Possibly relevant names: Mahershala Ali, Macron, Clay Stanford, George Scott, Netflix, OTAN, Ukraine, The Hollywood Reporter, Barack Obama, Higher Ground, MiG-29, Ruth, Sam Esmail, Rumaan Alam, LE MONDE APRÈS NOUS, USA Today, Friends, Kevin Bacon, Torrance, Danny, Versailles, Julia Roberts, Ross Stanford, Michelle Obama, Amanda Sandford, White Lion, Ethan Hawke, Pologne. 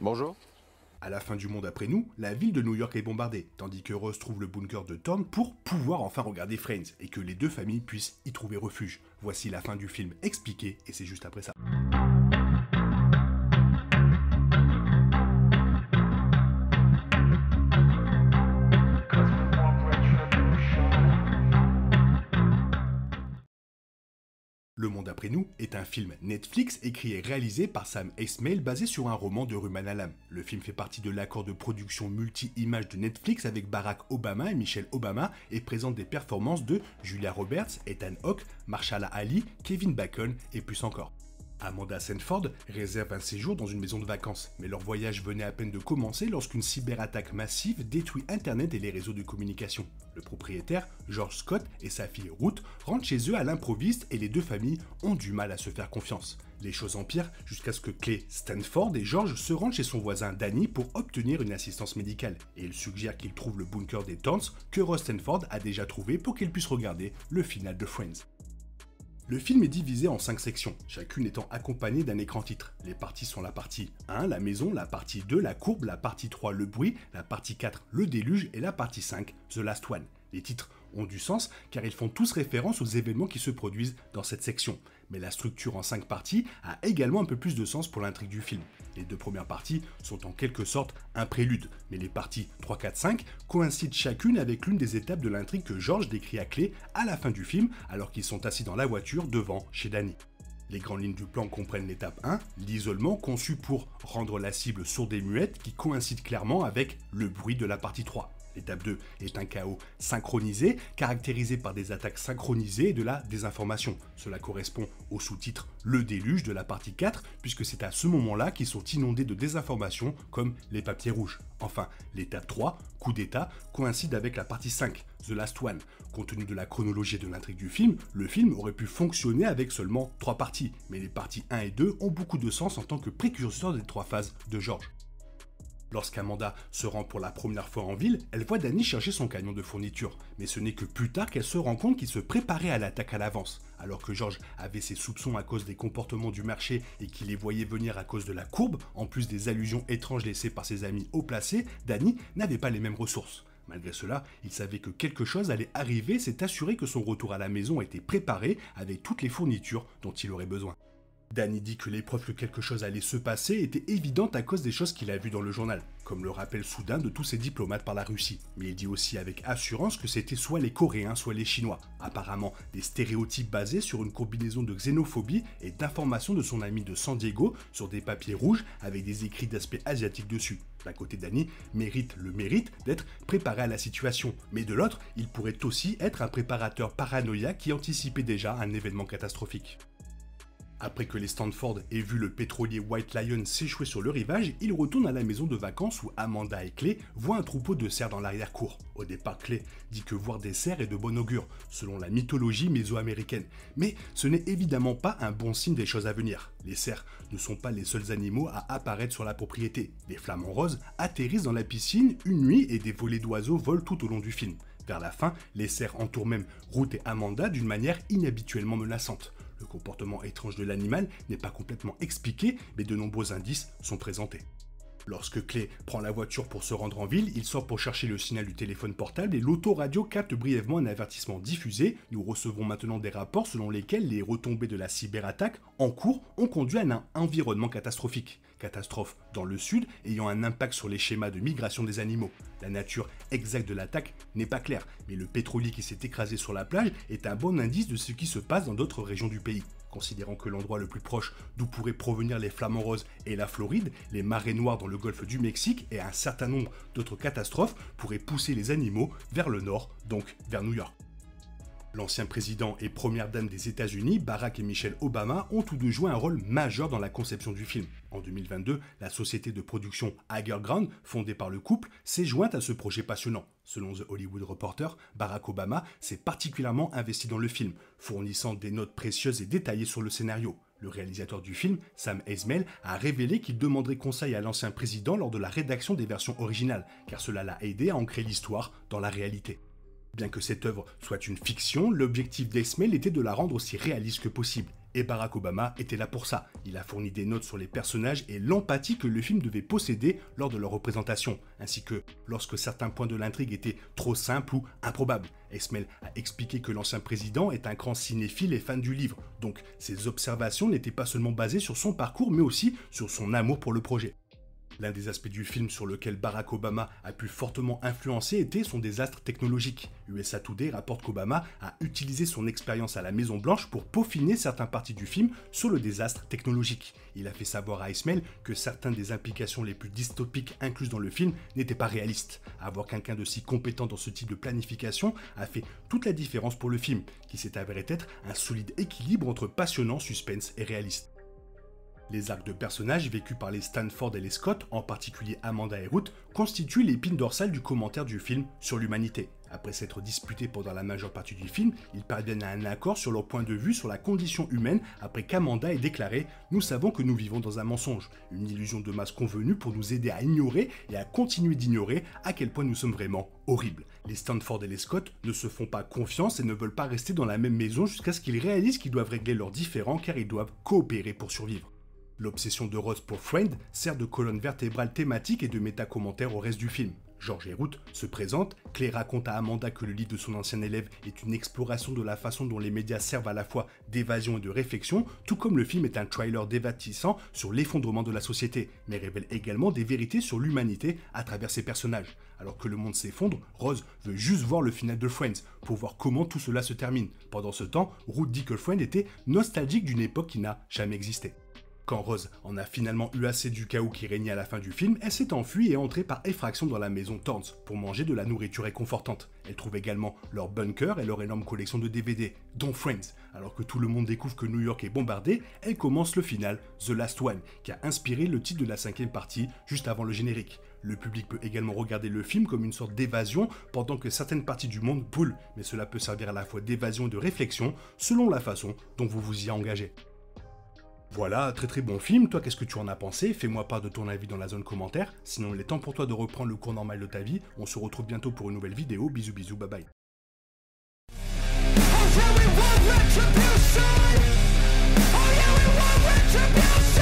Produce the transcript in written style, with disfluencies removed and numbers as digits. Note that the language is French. Bonjour. À la fin du monde après nous, la ville de New York est bombardée, tandis que Ross trouve le bunker de Tom pour pouvoir enfin regarder Friends et que les deux familles puissent y trouver refuge. Voici la fin du film expliquée et c'est juste après ça. Le Monde Après Nous est un film Netflix écrit et réalisé par Sam Esmail basé sur un roman de Rumaan Alam. Le film fait partie de l'accord de production multi-images de Netflix avec Barack Obama et Michelle Obama et présente des performances de Julia Roberts, Ethan Hawke, Mahershala Ali, Kevin Bacon et plus encore. Amanda Sandford réserve un séjour dans une maison de vacances, mais leur voyage venait à peine de commencer lorsqu'une cyberattaque massive détruit internet et les réseaux de communication. Le propriétaire, George Scott, et sa fille Ruth rentrent chez eux à l'improviste et les deux familles ont du mal à se faire confiance. Les choses empirent jusqu'à ce que Clay Stanford et George se rendent chez son voisin Danny pour obtenir une assistance médicale, et il suggère qu'ils trouvent le bunker des Torrance que Ross Stanford a déjà trouvé pour qu'ils puissent regarder le final de Friends. Le film est divisé en 5 sections, chacune étant accompagnée d'un écran titre. Les parties sont la partie 1, la maison, la partie 2, la courbe, la partie 3, le bruit, la partie 4, le déluge et la partie 5, The Last One. Les titres ont du sens car ils font tous référence aux événements qui se produisent dans cette section. Mais la structure en 5 parties a également un peu plus de sens pour l'intrigue du film. Les deux premières parties sont en quelque sorte un prélude, mais les parties 3, 4, 5 coïncident chacune avec l'une des étapes de l'intrigue que George décrit à Clay à la fin du film alors qu'ils sont assis dans la voiture devant chez Danny. Les grandes lignes du plan comprennent l'étape 1, l'isolement conçu pour rendre la cible sourde et muette qui coïncide clairement avec le bruit de la partie 3. L'étape 2 est un chaos synchronisé, caractérisé par des attaques synchronisées et de la désinformation. Cela correspond au sous-titre « Le déluge » de la partie 4, puisque c'est à ce moment-là qu'ils sont inondés de désinformation comme les papiers rouges. Enfin, l'étape 3, coup d'État, coïncide avec la partie 5, The Last One. Compte tenu de la chronologie et de l'intrigue du film, le film aurait pu fonctionner avec seulement 3 parties, mais les parties 1 et 2 ont beaucoup de sens en tant que précurseurs des 3 phases de George. Lorsqu'Amanda se rend pour la première fois en ville, elle voit Danny chercher son camion de fourniture, mais ce n'est que plus tard qu'elle se rend compte qu'il se préparait à l'attaque à l'avance. Alors que George avait ses soupçons à cause des comportements du marché et qu'il les voyait venir à cause de la courbe, en plus des allusions étranges laissées par ses amis haut placés, Danny n'avait pas les mêmes ressources. Malgré cela, il savait que quelque chose allait arriver, s'est assuré que son retour à la maison était préparé avec toutes les fournitures dont il aurait besoin. Danny dit que l'épreuve que quelque chose allait se passer était évidente à cause des choses qu'il a vues dans le journal, comme le rappel soudain de tous ses diplomates par la Russie. Mais il dit aussi avec assurance que c'était soit les Coréens, soit les Chinois. Apparemment, des stéréotypes basés sur une combinaison de xénophobie et d'informations de son ami de San Diego sur des papiers rouges avec des écrits d'aspect asiatique dessus. D'un côté, Danny mérite le mérite d'être préparé à la situation, mais de l'autre, il pourrait aussi être un préparateur paranoïaque qui anticipait déjà un événement catastrophique. Après que les Stanford aient vu le pétrolier White Lion s'échouer sur le rivage, ils retournent à la maison de vacances où Amanda et Clay voient un troupeau de cerfs dans l'arrière-cour. Au départ, Clay dit que voir des cerfs est de bon augure, selon la mythologie méso-américaine. Mais ce n'est évidemment pas un bon signe des choses à venir. Les cerfs ne sont pas les seuls animaux à apparaître sur la propriété. Des flamants roses atterrissent dans la piscine une nuit et des volées d'oiseaux volent tout au long du film. Vers la fin, les cerfs entourent même Ruth et Amanda d'une manière inhabituellement menaçante. Le comportement étrange de l'animal n'est pas complètement expliqué, mais de nombreux indices sont présentés. Lorsque Clay prend la voiture pour se rendre en ville, il sort pour chercher le signal du téléphone portable et l'autoradio capte brièvement un avertissement diffusé. Nous recevons maintenant des rapports selon lesquels les retombées de la cyberattaque en cours ont conduit à un environnement catastrophique. Catastrophe dans le sud ayant un impact sur les schémas de migration des animaux. La nature exacte de l'attaque n'est pas claire, mais le pétrolier qui s'est écrasé sur la plage est un bon indice de ce qui se passe dans d'autres régions du pays. Considérant que l'endroit le plus proche d'où pourraient provenir les flamants roses est la Floride, les marées noires dans le golfe du Mexique et un certain nombre d'autres catastrophes pourraient pousser les animaux vers le nord, donc vers New York. L'ancien président et première dame des États-Unis, Barack et Michelle Obama, ont tous deux joué un rôle majeur dans la conception du film. En 2022, la société de production Higher Ground, fondée par le couple, s'est jointe à ce projet passionnant. Selon The Hollywood Reporter, Barack Obama s'est particulièrement investi dans le film, fournissant des notes précieuses et détaillées sur le scénario. Le réalisateur du film, Sam Esmail, a révélé qu'il demanderait conseil à l'ancien président lors de la rédaction des versions originales, car cela l'a aidé à ancrer l'histoire dans la réalité. Bien que cette œuvre soit une fiction, l'objectif d'Esmail était de la rendre aussi réaliste que possible. Et Barack Obama était là pour ça. Il a fourni des notes sur les personnages et l'empathie que le film devait posséder lors de leur représentation, ainsi que lorsque certains points de l'intrigue étaient trop simples ou improbables. Esmail a expliqué que l'ancien président est un grand cinéphile et fan du livre, donc ses observations n'étaient pas seulement basées sur son parcours mais aussi sur son amour pour le projet. L'un des aspects du film sur lequel Barack Obama a pu fortement influencer était son désastre technologique. USA Today rapporte qu'Obama a utilisé son expérience à la Maison Blanche pour peaufiner certains parties du film sur le désastre technologique. Il a fait savoir à Esmail que certaines des implications les plus dystopiques incluses dans le film n'étaient pas réalistes. Avoir quelqu'un de si compétent dans ce type de planification a fait toute la différence pour le film, qui s'est avéré être un solide équilibre entre passionnant, suspense et réaliste. Les arcs de personnages vécus par les Stanford et les Scott, en particulier Amanda et Ruth, constituent l'épine dorsale du commentaire du film sur l'humanité. Après s'être disputés pendant la majeure partie du film, ils parviennent à un accord sur leur point de vue sur la condition humaine après qu'Amanda ait déclaré « Nous savons que nous vivons dans un mensonge, une illusion de masse convenue pour nous aider à ignorer et à continuer d'ignorer à quel point nous sommes vraiment horribles. » Les Stanford et les Scott ne se font pas confiance et ne veulent pas rester dans la même maison jusqu'à ce qu'ils réalisent qu'ils doivent régler leurs différends car ils doivent coopérer pour survivre. L'obsession de Ross pour Friends sert de colonne vertébrale thématique et de méta-commentaire au reste du film. George et Ruth se présentent, Clay raconte à Amanda que le livre de son ancien élève est une exploration de la façon dont les médias servent à la fois d'évasion et de réflexion, tout comme le film est un trailer dévatissant sur l'effondrement de la société, mais révèle également des vérités sur l'humanité à travers ses personnages. Alors que le monde s'effondre, Rose veut juste voir le final de Friends, pour voir comment tout cela se termine. Pendant ce temps, Ruth dit que Friends était nostalgique d'une époque qui n'a jamais existé. Quand Rose en a finalement eu assez du chaos qui régnait à la fin du film, elle s'est enfuie et est entrée par effraction dans la maison Torrance pour manger de la nourriture réconfortante. Elle trouve également leur bunker et leur énorme collection de DVD, dont Friends. Alors que tout le monde découvre que New York est bombardé, elle commence le final The Last One, qui a inspiré le titre de la cinquième partie juste avant le générique. Le public peut également regarder le film comme une sorte d'évasion pendant que certaines parties du monde brûlent, mais cela peut servir à la fois d'évasion et de réflexion selon la façon dont vous vous y engagez. Voilà, très bon film, toi qu'est-ce que tu en as pensé? Fais-moi part de ton avis dans la zone commentaire, sinon il est temps pour toi de reprendre le cours normal de ta vie, on se retrouve bientôt pour une nouvelle vidéo, bisous bisous, bye bye. Oh yeah, we want retribution.